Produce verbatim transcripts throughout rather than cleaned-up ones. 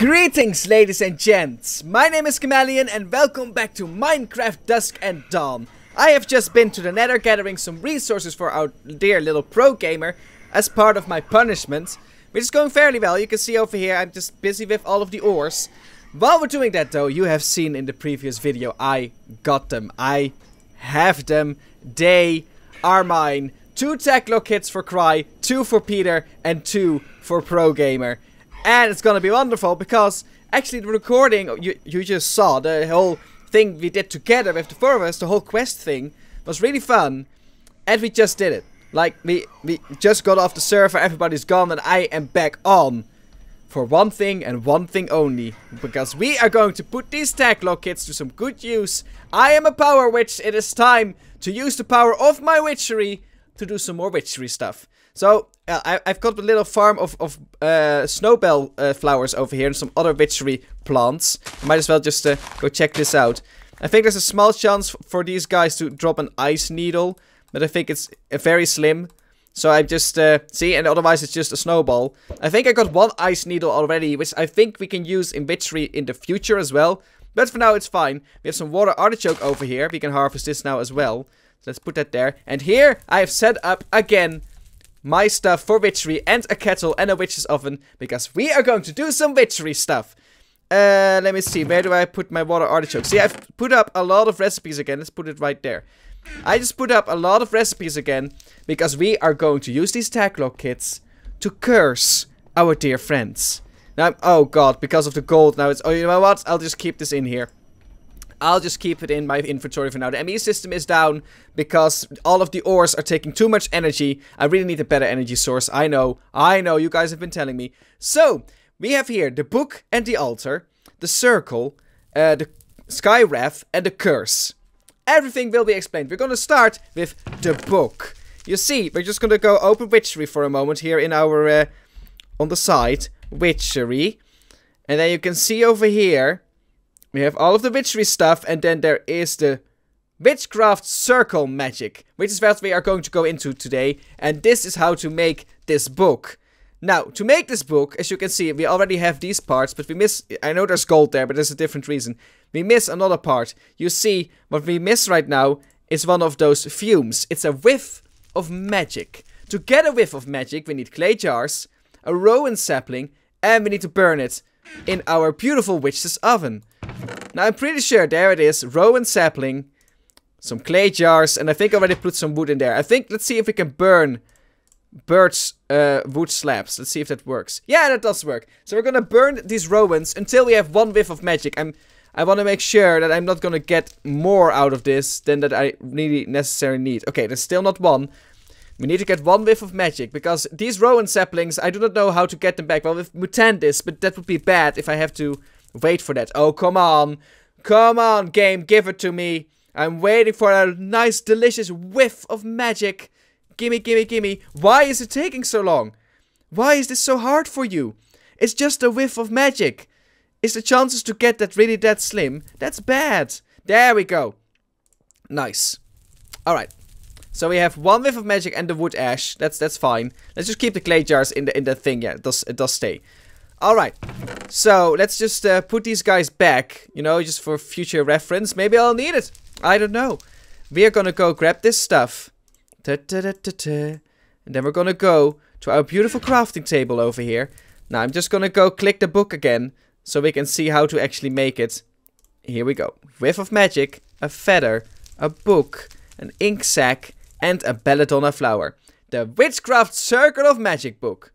Greetings, ladies and gents. My name is Kammellion and welcome back to Minecraft Dusk and Dawn. I have just been to the Nether gathering some resources for our dear little ProGammar as part of my punishment, which is going fairly well. You can see over here I'm just busy with all of the ores. While we're doing that though, you have seen in the previous video I got them. I have them. They are mine. Two Techlock kits for Cry, two for Peter, and two for ProGammar. And it's gonna be wonderful because actually the recording you, you just saw, the whole thing we did together with the four of us, the whole quest thing, was really fun. And we just did it. Like, we, we just got off the server, everybody's gone, and I am back on. For one thing and one thing only. Because we are going to put these Techlock kits to some good use. I am a power witch. It is time to use the power of my witchery to do some more witchery stuff. So, uh, I, I've got a little farm of, of uh, snowbell uh, flowers over here and some other witchery plants. I might as well just uh, go check this out. I think there's a small chance for these guys to drop an ice needle, but I think it's uh, very slim. So I'm just, uh, see, and otherwise it's just a snowball. I think I got one ice needle already, which I think we can use in witchery in the future as well. But for now it's fine. We have some water artichoke over here. We can harvest this now as well. So let's put that there. And here I have set up again my stuff for witchery and a kettle and a witch's oven, because we are going to do some witchery stuff. Uh, let me see, where do I put my water artichoke? See, I've put up a lot of recipes again. Let's put it right there. I just put up a lot of recipes again, because we are going to use these Techlock kits to curse our dear friends. Now, oh god, because of the gold now it's, oh, you know what? I'll just keep this in here. I'll just keep it in my inventory for now. The M E system is down because all of the ores are taking too much energy. I really need a better energy source. I know. I know. You guys have been telling me. So, we have here the book and the altar, the circle, uh, the sky wrath, and the curse. Everything will be explained. We're going to start with the book. You see, we're just going to go open witchery for a moment here in our, uh, on the side, witchery. And then you can see over here, we have all of the witchery stuff, and then there is the witchcraft circle magic, which is what we are going to go into today, and this is how to make this book. Now, to make this book, as you can see, we already have these parts, but we miss, I know there's gold there, but there's a different reason. We miss another part. You see, what we miss right now is one of those fumes. It's a whiff of magic. To get a whiff of magic, we need clay jars, a Rowan sapling, and we need to burn it in our beautiful witch's oven. Now, I'm pretty sure, there it is, Rowan sapling, some clay jars, and I think I already put some wood in there. I think, let's see if we can burn birds, uh, wood slabs. Let's see if that works. Yeah, that does work. So we're gonna burn these Rowans until we have one whiff of magic. I'm, I want to make sure that I'm not gonna get more out of this than that I really necessarily need. Okay, there's still not one. We need to get one whiff of magic, because these Rowan saplings, I do not know how to get them back. Well, with Mutandis, but that would be bad if I have to wait for that. Oh, come on. Come on, game. Give it to me. I'm waiting for a nice, delicious whiff of magic. Gimme, gimme, gimme. Why is it taking so long? Why is this so hard for you? It's just a whiff of magic. Is the chances to get that really that slim? That's bad. There we go. Nice. Alright. So we have one whiff of magic and the wood ash. That's that's fine. Let's just keep the clay jars in the in the thing. Yeah, it does it does stay. Alright, so let's just uh, put these guys back, you know, just for future reference. Maybe I'll need it. I don't know. We are gonna go grab this stuff. Da, da, da, da, da. And then we're gonna go to our beautiful crafting table over here. Now I'm just gonna go click the book again, so we can see how to actually make it. Here we go. Whiff of magic, a feather, a book, an ink sac, and a belladonna flower. The Witchcraft Circle of Magic book.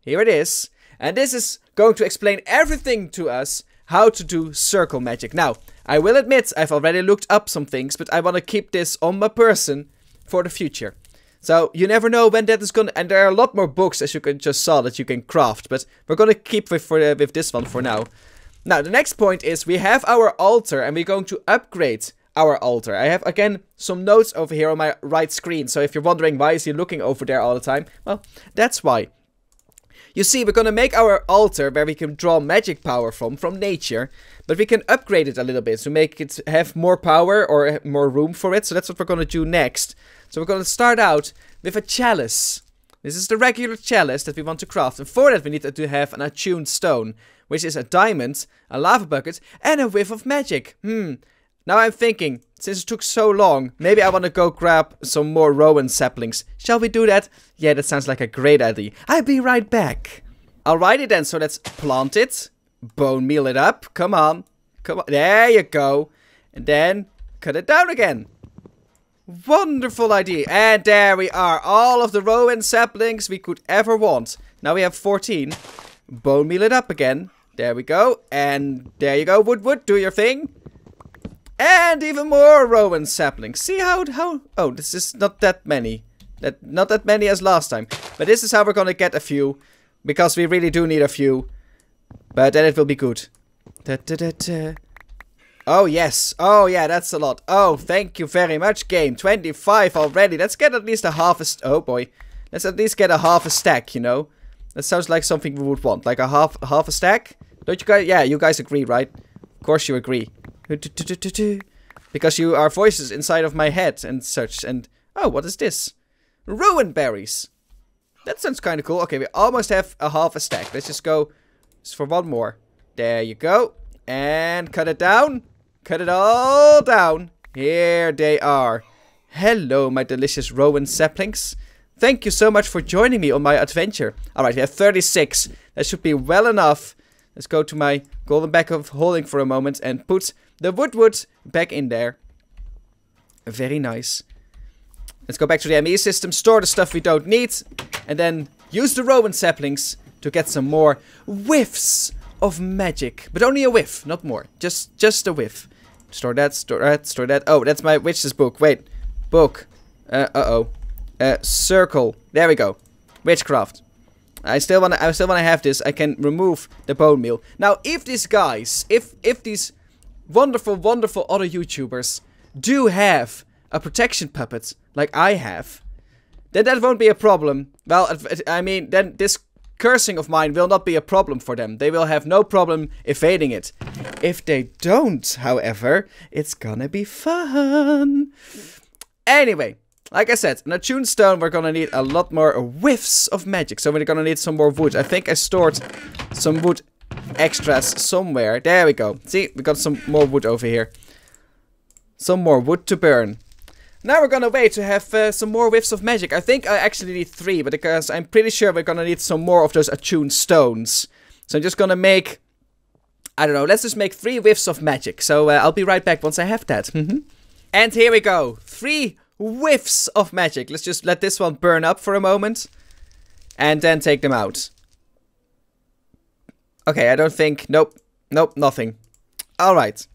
Here it is. And this is going to explain everything to us, how to do circle magic. Now, I will admit I've already looked up some things, but I want to keep this on my person for the future. So, you never know when that is going to... And there are a lot more books, as you can just saw, that you can craft. But we're going to keep with, for, uh, with this one for now. Now, the next point is we have our altar, and we're going to upgrade our altar. I have, again, some notes over here on my right screen. So, if you're wondering why is he looking over there all the time, well, that's why. You see, we're gonna make our altar where we can draw magic power from, from nature, but we can upgrade it a little bit to make it have more power or more room for it, so that's what we're gonna do next. So we're gonna start out with a chalice. This is the regular chalice that we want to craft, and for that we need to have an attuned stone, which is a diamond, a lava bucket, and a whiff of magic. Hmm. Now I'm thinking, since it took so long, maybe I want to go grab some more Rowan saplings. Shall we do that? Yeah, that sounds like a great idea. I'll be right back. Alrighty then, so let's plant it, bone meal it up, come on, come on, there you go. And then, cut it down again. Wonderful idea. And there we are, all of the Rowan saplings we could ever want. Now we have fourteen. Bone meal it up again. There we go. And there you go, wood wood, do your thing. And even more Rowan saplings. See how, how, oh, this is not that many. That not that many as last time. But this is how we're gonna get a few. Because we really do need a few. But then it will be good. Da, da, da, da. Oh, yes. Oh, yeah, that's a lot. Oh, thank you very much, game. twenty-five already. Let's get at least a half a... Oh, boy. Let's at least get a half a stack, you know? That sounds like something we would want. Like a half half a stack? Don't you guys... Yeah, you guys agree, right? Of course you agree. Because you are voices inside of my head and such. And... Oh, what is this? Rowan berries. That sounds kind of cool. Okay, we almost have a half a stack. Let's just go for one more. There you go. And cut it down. Cut it all down. Here they are. Hello, my delicious Rowan saplings. Thank you so much for joining me on my adventure. Alright, we have thirty-six. That should be well enough. Let's go to my golden bag of holding for a moment and put the wood wood back in there. Very nice. Let's go back to the M E system, store the stuff we don't need, and then use the Rowan saplings to get some more whiffs of magic. But only a whiff, not more. Just just a whiff. Store that, store that, store that. Oh, that's my witch's book. Wait. Book. Uh, uh-oh. Uh, circle. There we go. Witchcraft. I still wanna I still wanna have this. I can remove the bone meal. Now, if these guys, if if these wonderful, wonderful other YouTubers do have a protection puppet, like I have, then that won't be a problem. Well, I mean, then this cursing of mine will not be a problem for them. They will have no problem evading it. If they don't, however, it's gonna be fun. Anyway, like I said, in a tune stone, we're gonna need a lot more whiffs of magic. So we're gonna need some more wood. I think I stored some wood extras somewhere. There we go. See, we got some more wood over here. Some more wood to burn. Now we're gonna wait to have uh, some more whiffs of magic. I think I actually need three, but because I'm pretty sure we're gonna need some more of those attuned stones. So I'm just gonna make... I don't know, let's just make three whiffs of magic. So uh, I'll be right back once I have that. And here we go. Three whiffs of magic. Let's just let this one burn up for a moment. And then take them out. Okay, I don't think... Nope. Nope, nothing. Alright.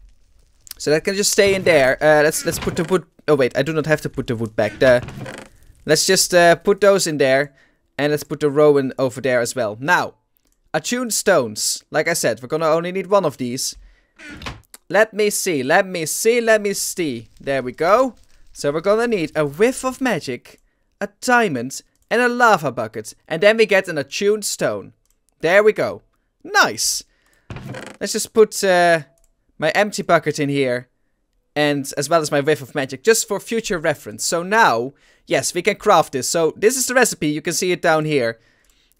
So that can just stay in there. Uh, let's, let's put the wood... Oh wait, I do not have to put the wood back there. Let's just uh, put those in there. And let's put the Rowan over there as well. Now, attuned stones. Like I said, we're gonna only need one of these. Let me see, let me see, let me see. There we go. So we're gonna need a whiff of magic, a diamond, and a lava bucket. And then we get an attuned stone. There we go. Nice. Let's just put uh, my empty bucket in here. And as well as my whiff of magic, just for future reference. So now, yes, we can craft this. So this is the recipe, you can see it down here.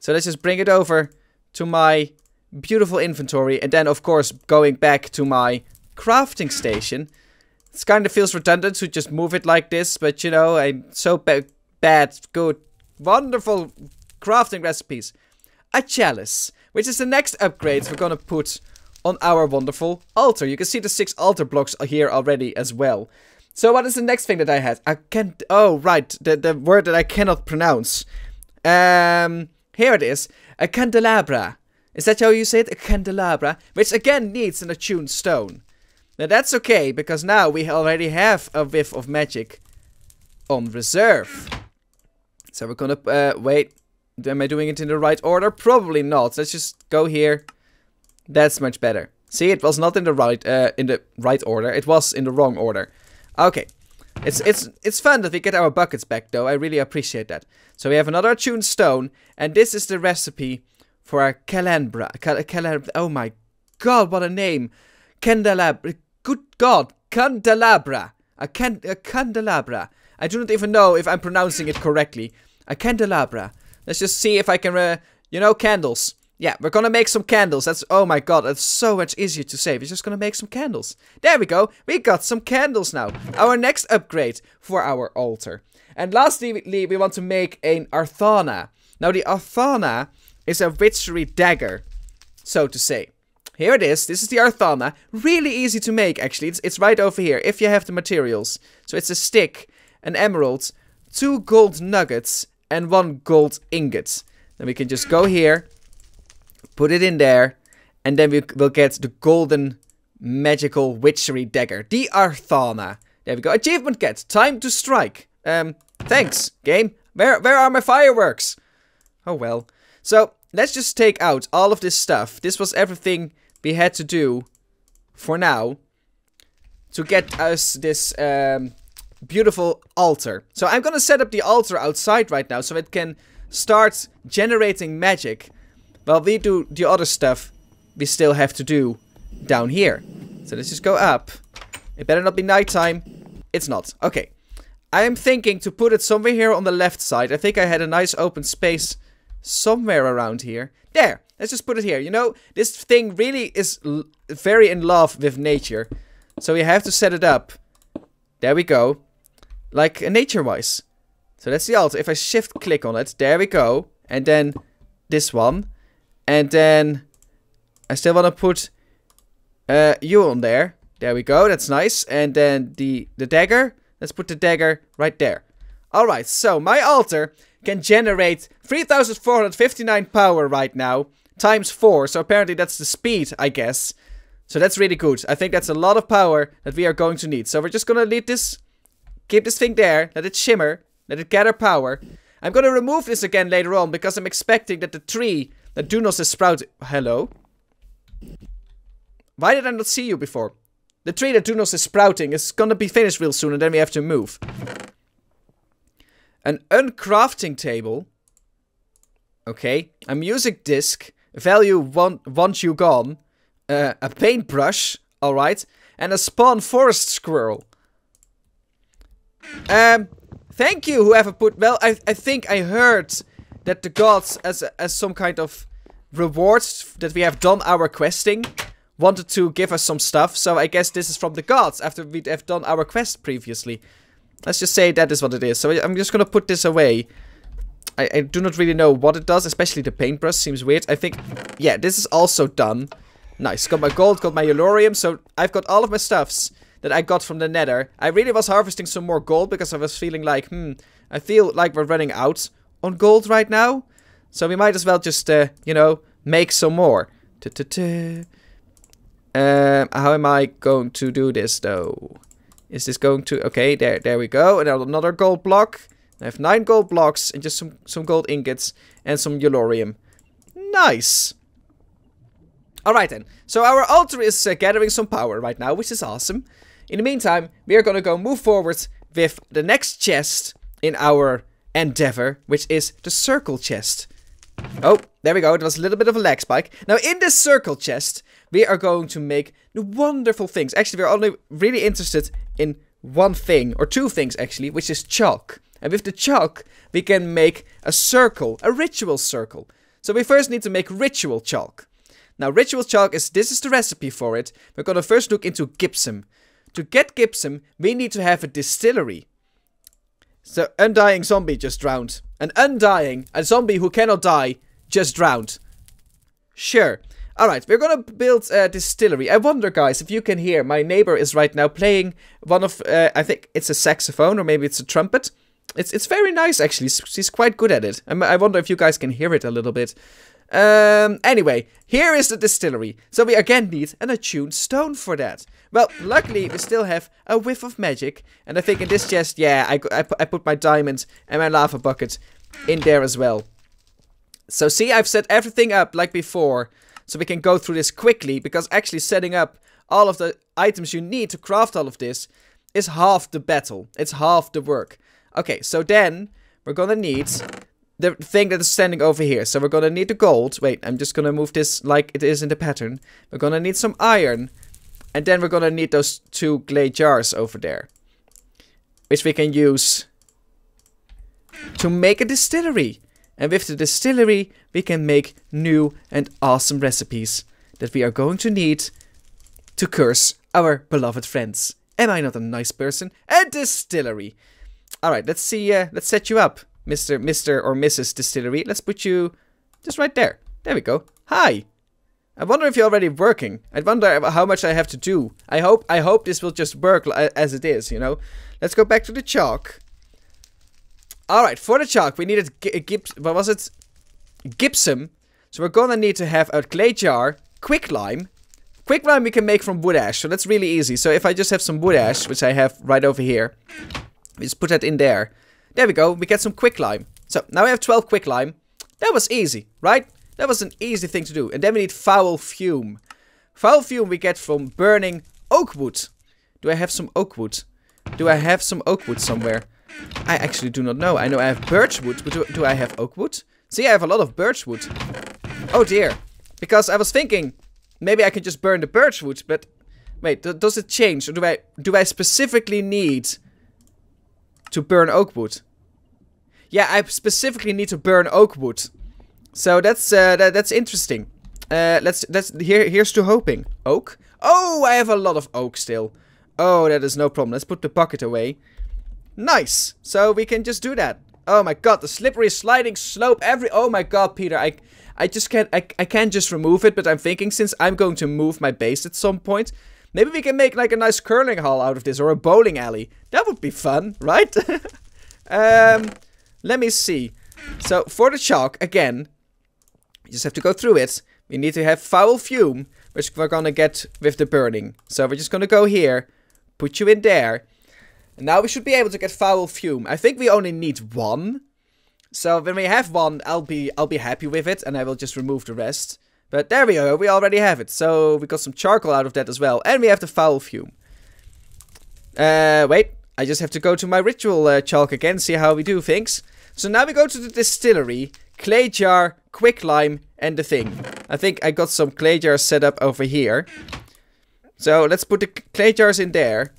So let's just bring it over to my beautiful inventory. And then, of course, going back to my crafting station. It kind of feels redundant to just move it like this. But, you know, I'm so ba bad, good, wonderful crafting recipes. A chalice, which is the next upgrade we're going to put on our wonderful altar. You can see the six altar blocks are here already as well. So what is the next thing that I had? I can't... Oh, right. The, the word that I cannot pronounce. Um, here it is. A candelabra. Is that how you say it? A candelabra. Which again needs an attuned stone. Now that's okay, because now we already have a whiff of magic on reserve. So we're gonna... Uh, wait. Am I doing it in the right order? Probably not. Let's just go here. That's much better. See, it was not in the right uh, in the right order. It was in the wrong order. Okay. It's it's it's fun that we get our buckets back though. I really appreciate that. So we have another attuned stone, and this is the recipe for our candelabra. Cal calab oh my god, what a name. Candelabra. Good god, candelabra. A can a candelabra. I do not even know if I'm pronouncing it correctly. A candelabra. Let's just see if I can, uh, you know, candles. Yeah, we're gonna make some candles. That's, oh my god, that's so much easier to save. We're just gonna make some candles. There we go. We got some candles now. Our next upgrade for our altar. And lastly, we want to make an Arthana. Now, the Arthana is a witchery dagger, so to say. Here it is. This is the Arthana. Really easy to make, actually. It's, it's right over here, if you have the materials. So it's a stick, an emerald, two gold nuggets, and one gold ingot. Then we can just go here, put it in there, and then we will get the golden magical witchery dagger. The Arthana. There we go. Achievement get. Time to strike. Um, thanks, game. Where, where are my fireworks? Oh well. So, let's just take out all of this stuff. This was everything we had to do for now to get us this um, beautiful altar. So, I'm gonna set up the altar outside right now so it can start generating magic. While we do the other stuff we still have to do down here. So, let's just go up. It better not be nighttime. It's not. Okay. I am thinking to put it somewhere here on the left side. I think I had a nice open space somewhere around here. There! Let's just put it here. You know, this thing really is l very in love with nature. So we have to set it up. There we go. Like uh, nature-wise. So that's the altar. If I shift-click on it, there we go. And then this one. And then I still want to put uh, you on there. There we go. That's nice. And then the, the dagger. Let's put the dagger right there. Alright, so my altar can generate three thousand four hundred fifty-nine power right now, times four, so apparently that's the speed, I guess. So that's really good. I think that's a lot of power that we are going to need. So we're just gonna leave this, keep this thing there, let it shimmer, let it gather power. I'm gonna remove this again later on, because I'm expecting that the tree that Dunos has sprouted... Hello? Why did I not see you before? The tree that Dunos is sprouting is gonna be finished real soon, and then we have to move. An uncrafting table. Okay. A music disc. Value one once you gone. Uh, a paintbrush. Alright. And a spawn forest squirrel. Um, thank you, whoever put... Well, I, I think I heard that the gods, as, as some kind of rewards that we have done our questing... wanted to give us some stuff, so I guess this is from the gods after we'd have done our quest previously. Let's just say that is what it is. So I'm just gonna put this away. I, I do not really know what it does, especially the paintbrush seems weird. I think, yeah, this is also done. Nice, got my gold, got my Eulorium, so I've got all of my stuffs that I got from the nether. I really was harvesting some more gold because I was feeling like, hmm, I feel like we're running out on gold right now. So we might as well just, uh, you know, make some more. Ta-ta-ta. Um, how am I going to do this, though? Is this going to... Okay, there there we go. And another gold block. I have nine gold blocks and just some, some gold ingots and some Eulorium. Nice! Alright then. So our altar is uh, gathering some power right now, which is awesome. In the meantime, we are going to go move forward with the next chest in our endeavor, which is the circle chest. Oh, there we go. It was a little bit of a lag spike. Now, in this circle chest... we are going to make wonderful things. Actually, we're only really interested in one thing, or two things actually, which is chalk. And with the chalk, we can make a circle, a ritual circle. So we first need to make ritual chalk. Now, ritual chalk is, this is the recipe for it. We're gonna first look into gypsum. To get gypsum, we need to have a distillery. So, undying zombie just drowned. An undying, a zombie who cannot die, just drowned. Sure. Alright, we're gonna build a distillery. I wonder, guys, if you can hear. My neighbor is right now playing one of... Uh, I think it's a saxophone, or maybe it's a trumpet. It's it's very nice, actually. She's quite good at it. I wonder if you guys can hear it a little bit. Um, anyway, here is the distillery. So we again need an attuned stone for that. Well, luckily, we still have a whiff of magic. And I think in this chest, yeah, I, I, I put my diamond and my lava bucket in there as well. So see, I've set everything up like before. So we can go through this quickly, because actually setting up all of the items you need to craft all of this is half the battle. It's half the work. Okay, so then we're gonna need the thing that is standing over here. So we're gonna need the gold. Wait, I'm just gonna move this like it is in the pattern. We're gonna need some iron. And then we're gonna need those two clay jars over there. Which we can use to make a distillery. And with the distillery, we can make new and awesome recipes that we are going to need to curse our beloved friends. Am I not a nice person? A distillery! Alright, let's see, uh, let's set you up, Mister Mister or Missus Distillery. Let's put you just right there. There we go. Hi! I wonder if you're already working. I wonder how much I have to do. I hope, I hope this will just work as it is, you know? Let's go back to the chalk. Alright, for the chalk, we needed g gips what was it? gypsum. So we're gonna need to have a clay jar, quicklime. Quicklime we can make from wood ash, so that's really easy. So if I just have some wood ash, which I have right over here, we just put that in there. There we go, we get some quicklime. So now we have twelve quicklime. That was easy, right? That was an easy thing to do. And then we need foul fume. Foul fume we get from burning oak wood. Do I have some oak wood? Do I have some oak wood somewhere? I actually do not know. I know I have birch wood, but do, do I have oak wood? See, I have a lot of birch wood. Oh dear. Because I was thinking, maybe I can just burn the birch wood, but... Wait, th does it change? Or do I, do I specifically need to burn oak wood? Yeah, I specifically need to burn oak wood. So that's, uh, that, that's interesting. Uh, let's, that's, here, here's to hoping. Oak? Oh, I have a lot of oak still. Oh, that is no problem. Let's put the bucket away. Nice! So we can just do that. Oh my god, the slippery sliding slope every- Oh my god, Peter, I I just can't- I, I can't just remove it, but I'm thinking since I'm going to move my base at some point, maybe we can make like a nice curling hall out of this, or a bowling alley. That would be fun, right? um, let me see. So, for the chalk, again, you just have to go through it. We need to have foul fume, which we're gonna get with the burning. So we're just gonna go here, put you in there. Now we should be able to get foul fume. I think we only need one. So when we have one, I'll be I'll be happy with it. And I will just remove the rest. But there we go. We already have it. So we got some charcoal out of that as well. And we have the foul fume. Uh, wait. I just have to go to my ritual uh, chalk again. See how we do things. So now we go to the distillery. Clay jar, quicklime, and the thing. I think I got some clay jars set up over here. So let's put the clay jars in there.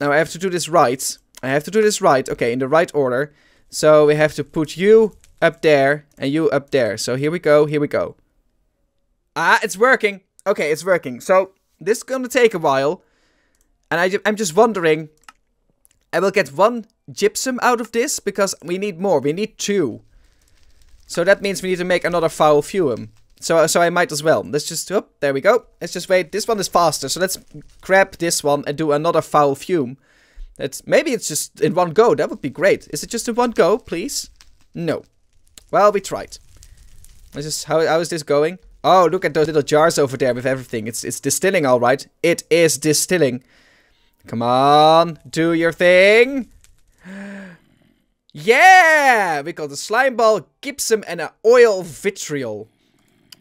Now I have to do this right. I have to do this right. Okay, in the right order. So we have to put you up there and you up there. So here we go. Here we go. Ah, it's working. Okay, it's working. So this is going to take a while. And I ju I'm just wondering. I will get one gypsum out of this because we need more. We need two. So that means we need to make another foul fume. So, so I might as well. Let's just, oh, there we go. Let's just wait. This one is faster. So let's grab this one and do another foul fume. That's, maybe it's just in one go. That would be great. Is it just in one go, please? No. Well, we tried. Let's just, how, how is this going? Oh, look at those little jars over there with everything. It's, it's distilling, all right. It is distilling. Come on. Do your thing. Yeah! We got a slime ball, gypsum, and an oil vitriol.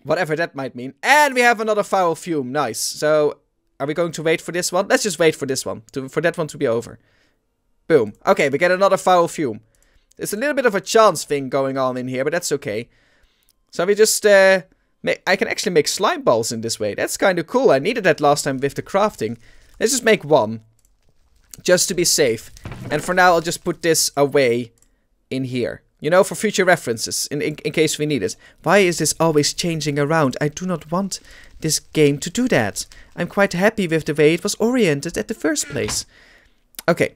Whatever that might mean. And we have another foul fume. Nice. So, are we going to wait for this one? Let's just wait for this one. To, for that one to be over. Boom. Okay, we get another foul fume. It's a little bit of a chance thing going on in here, but that's okay. So we just... Uh, make, I can actually make slime balls in this way. That's kind of cool. I needed that last time with the crafting. Let's just make one. Just to be safe. And for now, I'll just put this away in here. You know, for future references, in, in, in case we need it. Why is this always changing around? I do not want this game to do that. I'm quite happy with the way it was oriented at the first place. Okay,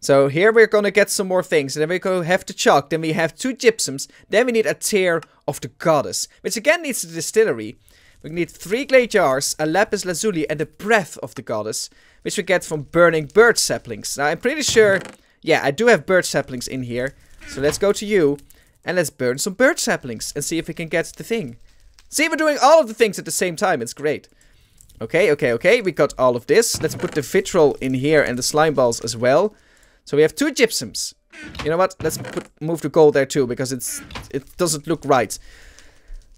so here we're gonna get some more things. And then we're gonna have the chalk, then we have two gypsums. Then we need a tier of the goddess, which again needs the distillery. We need three clay jars, a lapis lazuli, and the breath of the goddess, which we get from burning birch saplings. Now, I'm pretty sure... Yeah, I do have birch saplings in here. So let's go to you, and let's burn some birch saplings, and see if we can get the thing. See, we're doing all of the things at the same time, it's great. Okay, okay, okay, we got all of this. Let's put the vitriol in here, and the slime balls as well. So we have two gypsums. You know what, let's put, move the gold there too, because it's it doesn't look right.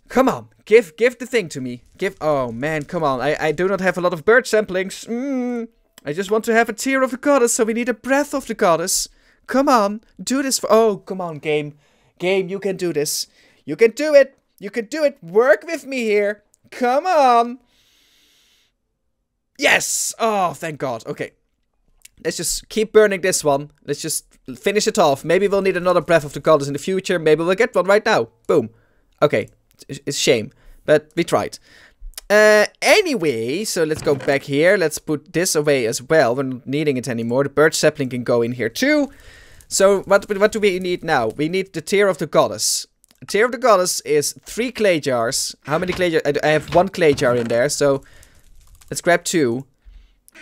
Come on, give give the thing to me. Give, oh man, come on, I, I do not have a lot of birch saplings. Mm, I just want to have a tear of the goddess, so we need a breath of the goddess. Come on, do this for- Oh, come on, game. Game, you can do this. You can do it. You can do it. Work with me here. Come on. Yes! Oh, thank God. Okay. Let's just keep burning this one. Let's just finish it off. Maybe we'll need another Breath of the Goddess in the future. Maybe we'll get one right now. Boom. Okay. It's a shame. But we tried. Uh, anyway, so let's go back here. Let's put this away as well. We're not needing it anymore. The birch sapling can go in here too. So what, what do we need now? We need the Tear of the Goddess. The Tear of the Goddess is three clay jars. How many clay jars? I have one clay jar in there. So let's grab two.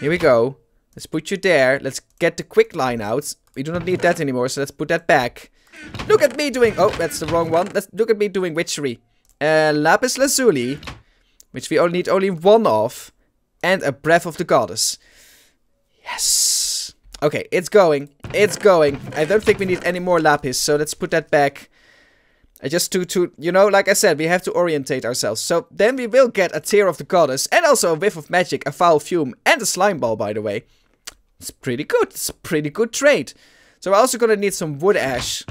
Here we go. Let's put you there. Let's get the quick line out. We do not need that anymore, so let's put that back. Look at me doing... Oh, that's the wrong one. Let's look at me doing witchery. Uh, lapis lazuli, which we only need only one of, and a Breath of the Goddess. Yes. Okay, it's going. It's going. I don't think we need any more lapis, so let's put that back. I just to, to, you know, like I said, we have to orientate ourselves. So then we will get a Tear of the Goddess, and also a Whiff of Magic, a Foul Fume, and a Slime Ball, by the way. It's pretty good. It's a pretty good trade. So we're also gonna need some wood ash.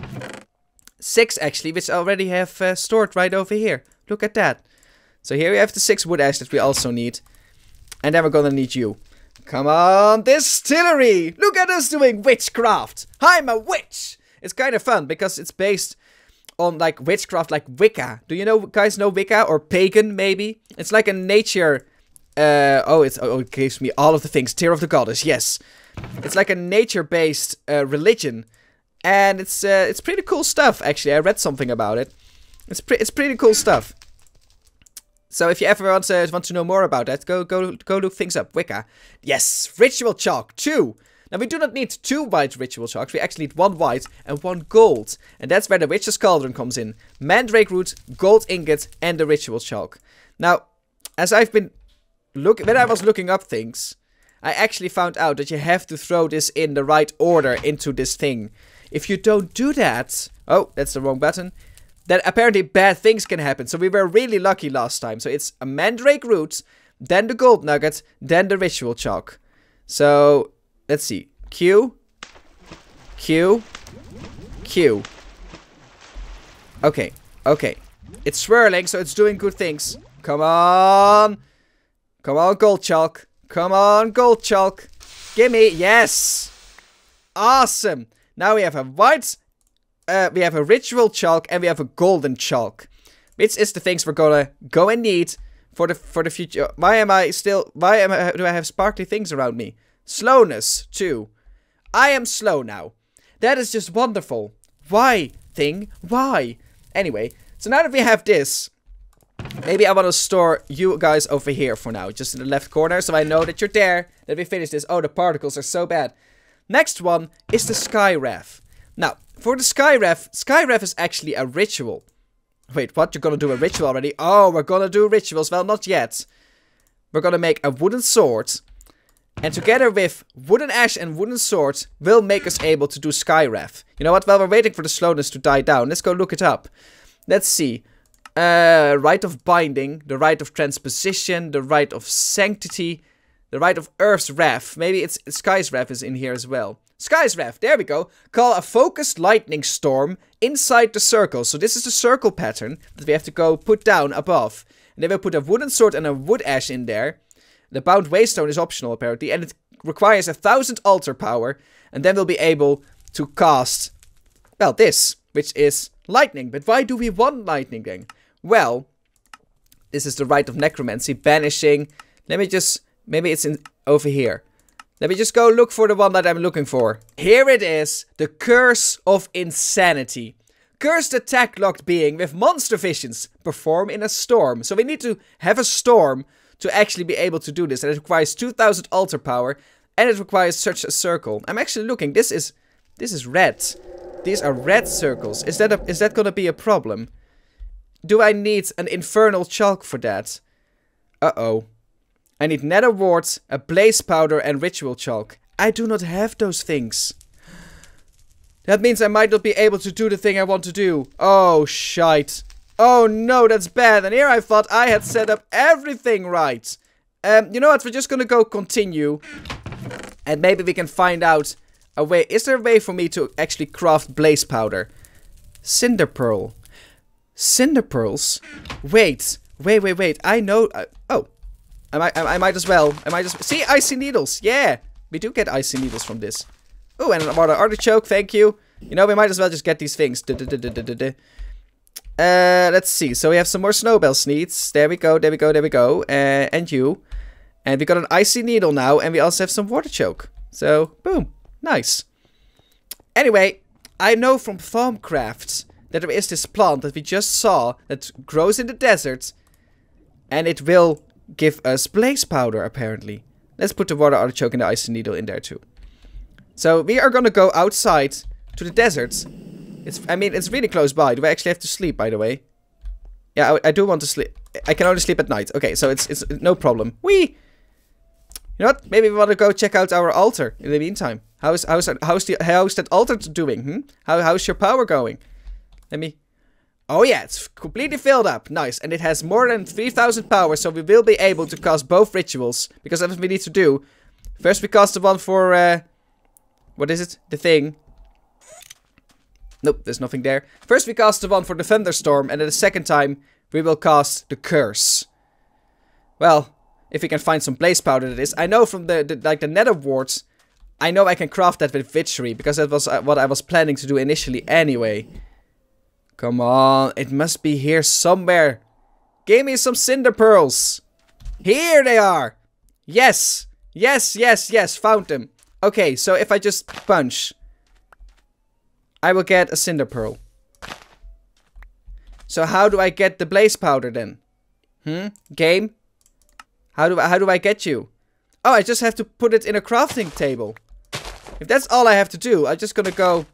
Six, actually, which I already have uh, stored right over here. Look at that. So here we have the six wood ash that we also need. And then we're gonna need you. Come on, distillery! Look at us doing witchcraft! I'm a witch! It's kind of fun, because it's based on, like, witchcraft, like Wicca. Do you know guys know Wicca? Or Pagan, maybe? It's like a nature... Uh, oh, it's, oh, it gives me all of the things. Tear of the Goddess, yes. It's like a nature-based uh, religion, and it's uh, it's pretty cool stuff. Actually, I read something about it. It's pre it's pretty cool stuff. So if you ever want to, want to know more about that, go go go look things up. Wicca, yes. Ritual chalk two. Now we do not need two white ritual chalks. We actually need one white and one gold, and that's where the Witch's Cauldron comes in. Mandrake root, gold ingot, and the ritual chalk. Now, as I've been look when I was looking up things. I actually found out that you have to throw this in the right order into this thing. If you don't do that... Oh, that's the wrong button. Then apparently bad things can happen. So we were really lucky last time. So it's a mandrake root, then the gold nugget, then the ritual chalk. So, let's see. Q. Q. Q. Okay, okay. It's swirling, so it's doing good things. Come on! Come on, gold chalk. Come on, gold chalk. Gimme. Yes. Awesome. Now we have a white, uh, we have a ritual chalk, and we have a golden chalk. Which is the things we're gonna go and need for the for the future. Why am I still, why am I, do I have sparkly things around me? Slowness, too. I am slow now. That is just wonderful. Why, thing? Why? Anyway, so now that we have this, maybe I want to store you guys over here for now, just in the left corner, so I know that you're there, that we finish this. Oh, the particles are so bad. Next one is the Skyref. Now, for the Skyref, Skyref is actually a ritual. Wait, what? You're gonna do a ritual already? Oh, we're gonna do rituals. Well, not yet. We're gonna make a wooden sword, and together with wooden ash and wooden sword, will make us able to do Skyref. You know what? While we're waiting for the slowness to die down, let's go look it up. Let's see. Uh, Rite of Binding, the Rite of Transposition, the Rite of Sanctity, the Rite of Earth's Wrath. Maybe it's Sky's Wrath is in here as well. Sky's Wrath, there we go. Call a focused lightning storm inside the circle. So this is the circle pattern that we have to go put down above. And then we'll put a wooden sword and a wood ash in there. The Bound Waystone is optional apparently, and it requires a thousand altar power. And then we'll be able to cast, well, this, which is lightning. But why do we want lightning then? Well, this is the Rite of Necromancy, banishing. Let me just, maybe it's in over here. Let me just go look for the one that I'm looking for. Here it is, the Curse of Insanity. Cursed attack locked being with monster visions. Perform in a storm. So we need to have a storm to actually be able to do this. And it requires two thousand altar power. And it requires such a circle. I'm actually looking, this is, this is red. These are red circles. Is that a, is that gonna be a problem? Do I need an infernal chalk for that? Uh-oh. I need nether wards, a blaze powder, and ritual chalk. I do not have those things. That means I might not be able to do the thing I want to do. Oh, shite. Oh, no, that's bad. And here I thought I had set up everything right. Um, you know what? We're just gonna go continue. And maybe we can find out a way. Is there a way for me to actually craft blaze powder? Cinder pearl. Cinder pearls? Wait, wait, wait, wait. I know. Uh, oh, I might, I, I might as well. I might as see icy needles. Yeah, we do get icy needles from this. Oh, and another artichoke, thank you. You know, we might as well just get these things. Duh, duh, duh, duh, duh, duh, duh. Uh, let's see. So we have some more snowbell sneeds. There we go, there we go, there we go. Uh, and you. And we got an icy needle now, and we also have some water choke. So, boom. Nice. Anyway, I know from Thaumcraft that there is this plant that we just saw that grows in the desert. And it will give us blaze powder, apparently. Let's put the water artichoke and the icy needle in there, too. So, we are gonna go outside to the desert. It's, I mean, it's really close by. Do I actually have to sleep, by the way? Yeah, I, I do want to sleep. I can only sleep at night. Okay, so it's it's no problem. Whee! You know what? Maybe we want to go check out our altar in the meantime. How is, how is, how is, the, how is that altar doing? Hmm? How, how's your power going? Let me... Oh yeah, it's completely filled up. Nice. And it has more than three thousand power, so we will be able to cast both rituals. Because that's what we need to do. First we cast the one for... Uh, what is it? The thing. Nope, there's nothing there. First we cast the one for the thunderstorm, and then the second time we will cast the curse. Well, if we can find some blaze powder that is. I know from the, the like the nether wards, I know I can craft that with witchery, because that was uh, what I was planning to do initially anyway. Come on, it must be here somewhere. Give me some cinder pearls. Here they are. Yes, yes, yes, yes, found them. Okay, so if I just punch, I will get a cinder pearl. So how do I get the blaze powder then? Hmm? Game? How do I, how do I get you? Oh, I just have to put it in a crafting table. If that's all I have to do, I'm just gonna go...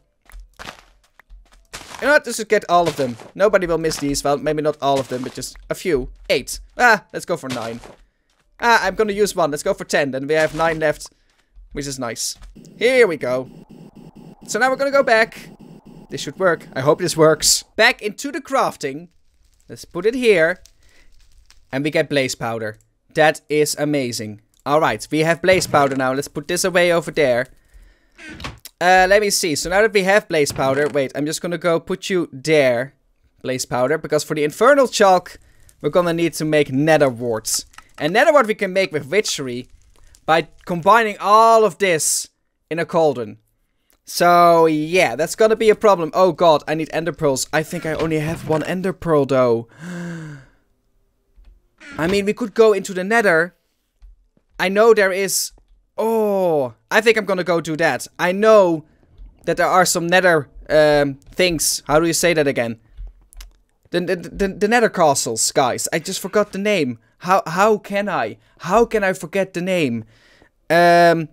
You know what? Let's just get all of them. Nobody will miss these. Well, maybe not all of them, but just a few. Eight. Ah, let's go for nine. Ah, I'm gonna use one. Let's go for ten. Then we have nine left, which is nice. Here we go. So now we're gonna go back. This should work. I hope this works. Back into the crafting. Let's put it here. And we get blaze powder. That is amazing. Alright, we have blaze powder now. Let's put this away over there. Uh, let me see. So now that we have blaze powder... Wait, I'm just gonna go put you there. Blaze powder. Because for the infernal chalk, we're gonna need to make nether wards. And nether ward we can make with witchery by combining all of this in a cauldron. So, yeah, that's gonna be a problem. Oh god, I need ender pearls. I think I only have one ender pearl, though. I mean, we could go into the nether. I know there is... Oh, I think I'm gonna go do that. I know that there are some nether um, things. How do you say that again? The, the, the, the nether castles, guys. I just forgot the name. How, how can I? How can I forget the name? Um,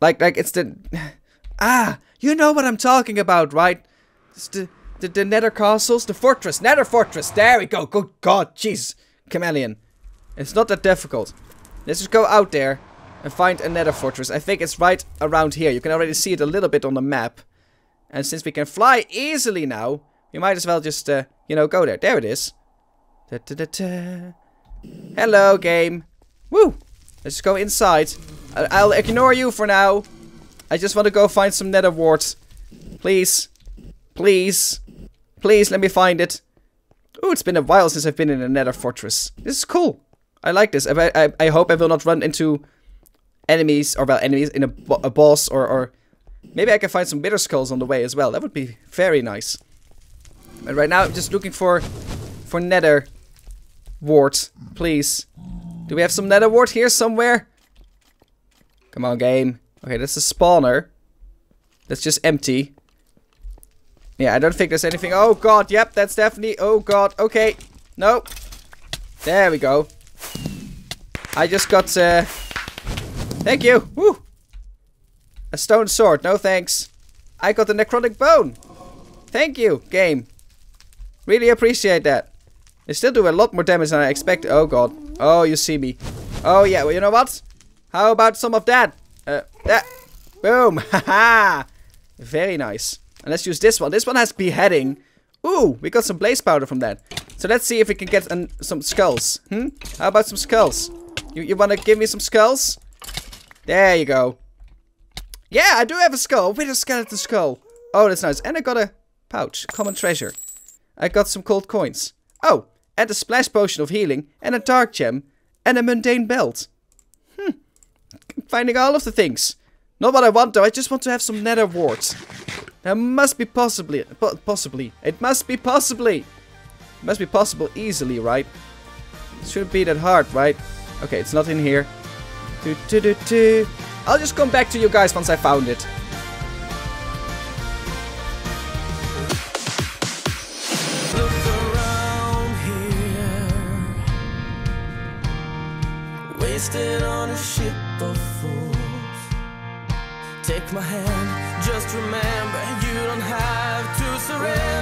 like, like, it's the... Ah, you know what I'm talking about, right? It's the, the, the nether castles, the fortress, nether fortress. There we go. Good god, jeez. Kammellion. It's not that difficult. Let's just go out there and find a nether fortress. I think it's right around here. You can already see it a little bit on the map. And since we can fly easily now, we might as well just, uh, you know, go there. There it is. Da, da, da, da. Hello, game. Woo. Let's just go inside. I I'll ignore you for now. I just want to go find some nether wards. Please. Please. Please, let me find it. Ooh, it's been a while since I've been in a nether fortress. This is cool. I like this. I, I, I hope I will not run into enemies, or well, enemies in a, a boss, or, or... Maybe I can find some bitter skulls on the way as well. That would be very nice. But right now, I'm just looking for, for nether wards. Please. Do we have some nether ward here somewhere? Come on, game. Okay, that's a spawner. That's just empty. Yeah, I don't think there's anything. Oh god, yep, that's definitely... Oh god, okay. No. There we go. I just got... Uh... Thank you. Woo. A stone sword, no thanks. I got the necrotic bone. Thank you, game. Really appreciate that. They still do a lot more damage than I expected. Oh god. Oh, you see me. Oh yeah, well, you know what? How about some of that? Uh, that. Boom. Haha. Very nice. And let's use this one. This one has beheading. Ooh, we got some blaze powder from that. So let's see if we can get an, some skulls. Hmm? How about some skulls? You, you want to give me some skulls? There you go. Yeah, I do have a skull. With a skeleton skull. Oh, that's nice. And I got a pouch. Common treasure. I got some gold coins. Oh, and a splash potion of healing. And a dark gem. And a mundane belt. Hmm. Finding all of the things. Not what I want though, I just want to have some nether warts. That must be possibly, possibly, it must be possibly. It must be possible easily, right? It shouldn't be that hard, right? Okay, it's not in here. Do, do, do, do. I'll just come back to you guys once I found it. On a ship of fools, take my hand, just remember you don't have to surrender.